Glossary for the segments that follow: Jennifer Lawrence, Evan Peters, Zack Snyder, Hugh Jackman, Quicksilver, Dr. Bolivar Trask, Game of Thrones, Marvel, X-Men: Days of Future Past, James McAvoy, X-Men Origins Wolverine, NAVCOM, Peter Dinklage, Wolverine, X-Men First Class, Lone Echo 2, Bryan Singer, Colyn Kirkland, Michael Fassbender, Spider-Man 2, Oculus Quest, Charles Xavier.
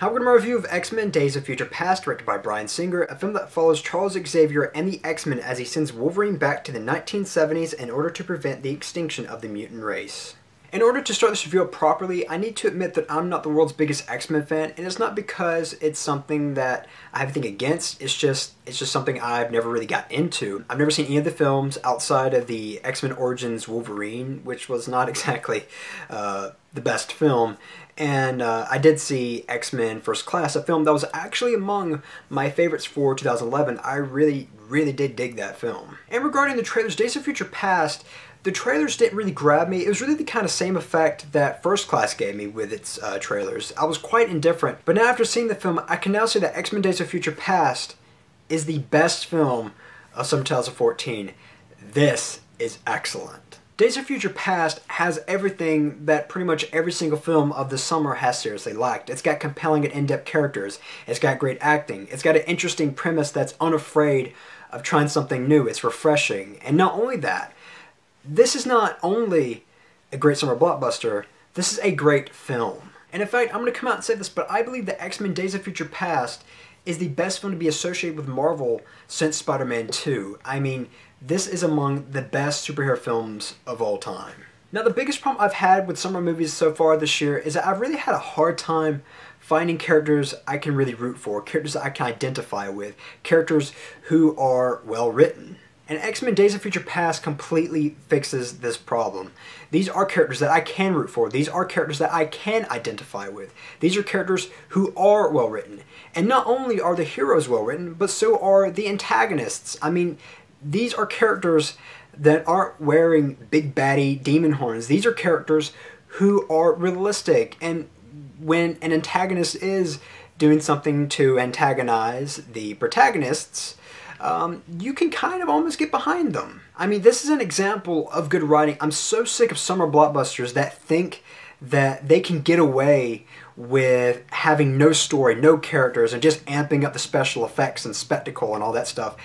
Now we're going to review of X-Men Days of Future Past, directed by Bryan Singer, a film that follows Charles Xavier and the X-Men as he sends Wolverine back to the 1970s in order to prevent the extinction of the mutant race. In order to start this review properly, I need to admit that I'm not the world's biggest X-Men fan, and it's not because it's something that I have anything against, it's just something I've never really got into. I've never seen any of the films outside of the X-Men Origins Wolverine, which was not exactly the best film, and I did see X-Men First Class, a film that was actually among my favorites for 2011. I really did dig that film. And regarding the trailers, Days of Future Past, the trailers didn't really grab me. It was really the kind of same effect that First Class gave me with its trailers. I was quite indifferent, but now after seeing the film, I can now say that X-Men Days of Future Past is the best film of summer 2014. This is excellent. Days of Future Past has everything that pretty much every single film of the summer has seriously lacked. It's got compelling and in-depth characters. It's got great acting. It's got an interesting premise that's unafraid of trying something new. It's refreshing. And not only that, this is not only a great summer blockbuster, this is a great film. And in fact, I'm going to come out and say this, but I believe that X-Men Days of Future Past is the best film to be associated with Marvel since Spider-Man 2. I mean, this is among the best superhero films of all time. Now, the biggest problem I've had with summer movies so far this year is that I've really had a hard time finding characters I can really root for, characters that I can identify with, characters who are well written. And X-Men Days of Future Past completely fixes this problem. These are characters that I can root for. These are characters that I can identify with. These are characters who are well written. And not only are the heroes well written, but so are the antagonists. I mean, these are characters that aren't wearing big baddie demon horns. These are characters who are realistic. And when an antagonist is doing something to antagonize the protagonists, you can kind of almost get behind them. I mean, this is an example of good writing. I'm so sick of summer blockbusters that think that they can get away with having no story, no characters, and just amping up the special effects and spectacle and all that stuff,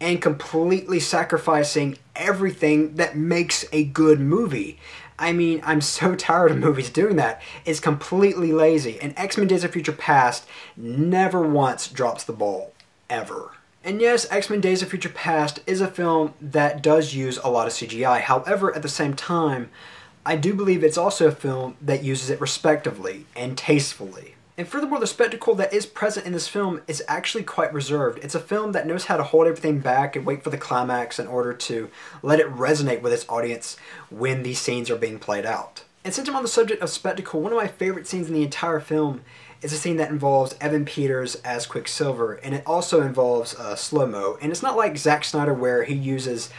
and completely sacrificing everything that makes a good movie. I mean, I'm so tired of movies doing that. It's completely lazy, and X-Men Days of Future Past never once drops the ball, ever. And yes, X-Men Days of Future Past is a film that does use a lot of CGI. However, at the same time, I do believe it's also a film that uses it respectively and tastefully. And furthermore, the spectacle that is present in this film is actually quite reserved. It's a film that knows how to hold everything back and wait for the climax in order to let it resonate with its audience when these scenes are being played out. And since I'm on the subject of spectacle, one of my favorite scenes in the entire film is a scene that involves Evan Peters as Quicksilver, and it also involves slow-mo. And it's not like Zack Snyder where he uses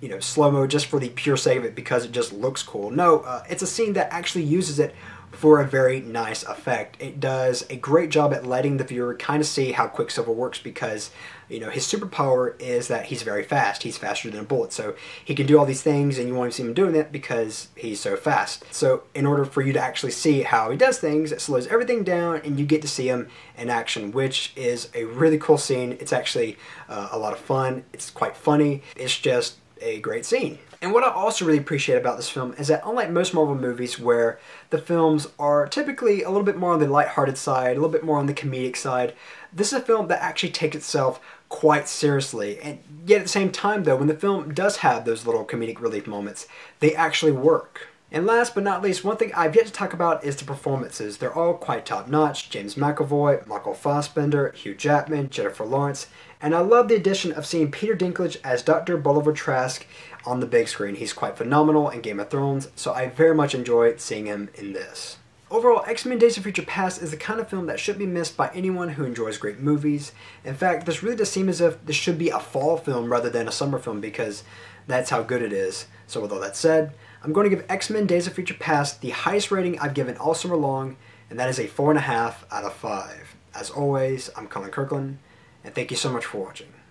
you know, slow-mo just for the pure sake of it because it just looks cool. No, it's a scene that actually uses it for a very nice effect. It does a great job at letting the viewer kind of see how Quicksilver works because, you know, his superpower is that he's very fast. He's faster than a bullet. So he can do all these things and you won't see him doing that because he's so fast. So in order for you to actually see how he does things, it slows everything down and you get to see him in action, which is a really cool scene. It's actually a lot of fun. It's quite funny. It's just a great scene. And what I also really appreciate about this film is that unlike most Marvel movies where the films are typically a little bit more on the lighthearted side, a little bit more on the comedic side, this is a film that actually takes itself quite seriously. And yet at the same time though, when the film does have those little comedic relief moments, they actually work. And last but not least, one thing I've yet to talk about is the performances. They're all quite top-notch. James McAvoy, Michael Fassbender, Hugh Jackman, Jennifer Lawrence, and I love the addition of seeing Peter Dinklage as Dr. Bolivar Trask on the big screen. He's quite phenomenal in Game of Thrones, so I very much enjoy seeing him in this. Overall, X-Men Days of Future Past is the kind of film that should be missed by anyone who enjoys great movies. In fact, this really does seem as if this should be a fall film rather than a summer film because that's how good it is. So with all that said, I'm going to give X-Men Days of Future Past the highest rating I've given all summer long, and that is a 4.5 out of 5. As always, I'm Colyn Kirkland, and thank you so much for watching.